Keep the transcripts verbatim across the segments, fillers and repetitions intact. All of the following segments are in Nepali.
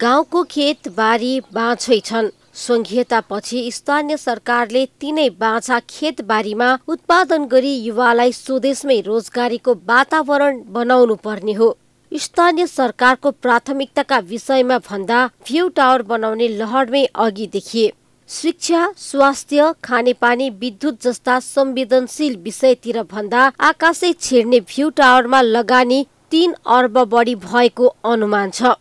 गाउँको खेत बारी बाँझै छन्। संघीयतापछि स्थानीय सरकारले तीनै बाँझा खेतबारीमा उत्पादन गरी युवालाई स्वदेशमै रोजगारीको वातावरण बनाउनु पर्ने हो। स्थानीय सरकारको प्राथमिकताका विषयमा भन्दा भ्यू टावर बनाउने लहरमै अघि देखिए। शिक्षा, स्वास्थ्य, खानेपानी, विद्युत जस्ता संवेदनशील विषयतिर भन्दा आकाशै छेड्ने भ्यू टावरमा लगानी तीन अर्ब बढी भएको अनुमान छ।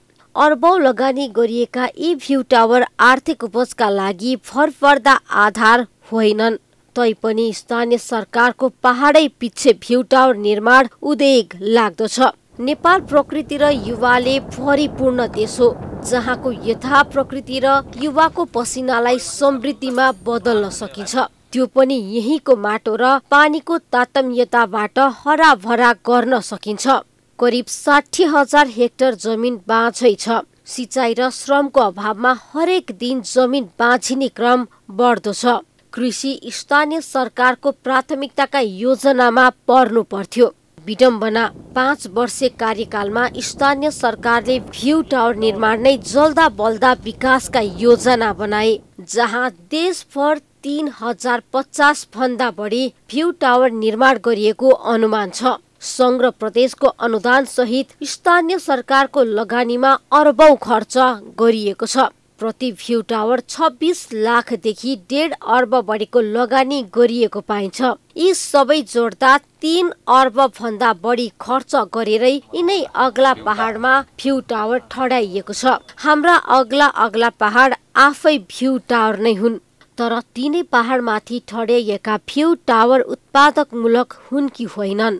अर्बौं लगानी गरिएका यी भ्यू टावर आर्थिक उपजका लागि भरपर्दा आधार होइनन्। तैपनि स्थानीय सरकारको पहाडै पिच्छे भ्यू टावर निर्माण उदेग लाग्दछ। नेपाल प्रकृति र युवाले भरिपूर्ण देश हो, जहाँको यथा प्रकृति र युवाको पसिनालाई समृद्धिमा बदल्न सकिन्छ। त्यो पनि यहीँको माटो र पानीको तातम्यताबाट हराभरा गर्न सकिन्छ। करिब साठी हजार हेक्टर जमिन बाँझै छ। सिँचाइ र श्रमको अभावमा हरेक दिन जमिन बाँझिने क्रम बढ्दो छ। कृषि स्थानीय सरकारको प्राथमिकताका योजनामा पर्नु पर्थ्यो। विडम्बना, पाँच वर्षे कार्यकालमा स्थानीय सरकारले भ्यू टावर निर्माण नै जल्दा बल्दा विकासका योजना बनाए, जहाँ देशभर तीन हजार पचास भन्दा बढी भ्यू टावर निर्माण गरिएको अनुमान छ। संग्रह प्रदेशको अनुदान सहित स्थानीय सरकारको लगानीमा अरबौं खर्च गरिएको छ। प्रति भ्यू टावर छब्बीस लाखदेखि डेढ अर्ब बढीको लगानी गरिएको पाइन्छ। यी सबै जोड्दा तीन अर्ब भन्दा बढी खर्च गरेरै यिनै अग्ला पहाडमा भ्यू टावर ठडाइएको छ। हाम्रा अग्ला अग्ला पहाड आफै भ्यू टावर नै हुन्, तर तीनै पहाडमाथि ठडाइएका भ्यू टावर उत्पादकमूलक हुन् कि होइनन्,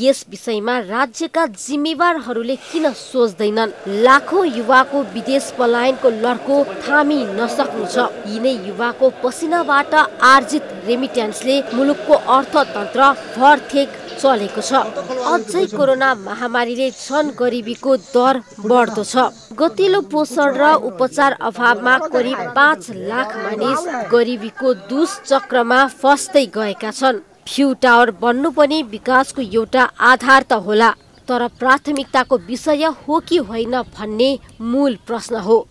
यस विषयमा राज्यका जिम्मेवारहरूले किन सोच्दैनन्? लाखौं युवाको विदेश पलायनको लड्को थामी नसक्नु छ। यिनै युवाको पसिनाबाट आर्जित रेमिट्यान्सले मुलुकको अर्थतन्त्र भरथेक चलेको छ। अझै कोरोना महामारीले झन गरिबीको दर बढ्दो छ। गतिलो पोषण र उपचार अभावमा करिब पाँच लाख मानिस गरिबीको दुष्चक्रमा फस्दै गएका छन्। भ्यू टावर बन्नु पनि विकासको एउटा आधार त होला, तर प्राथमिकताको विषय हो कि होइन भन्ने मूल प्रश्न हो।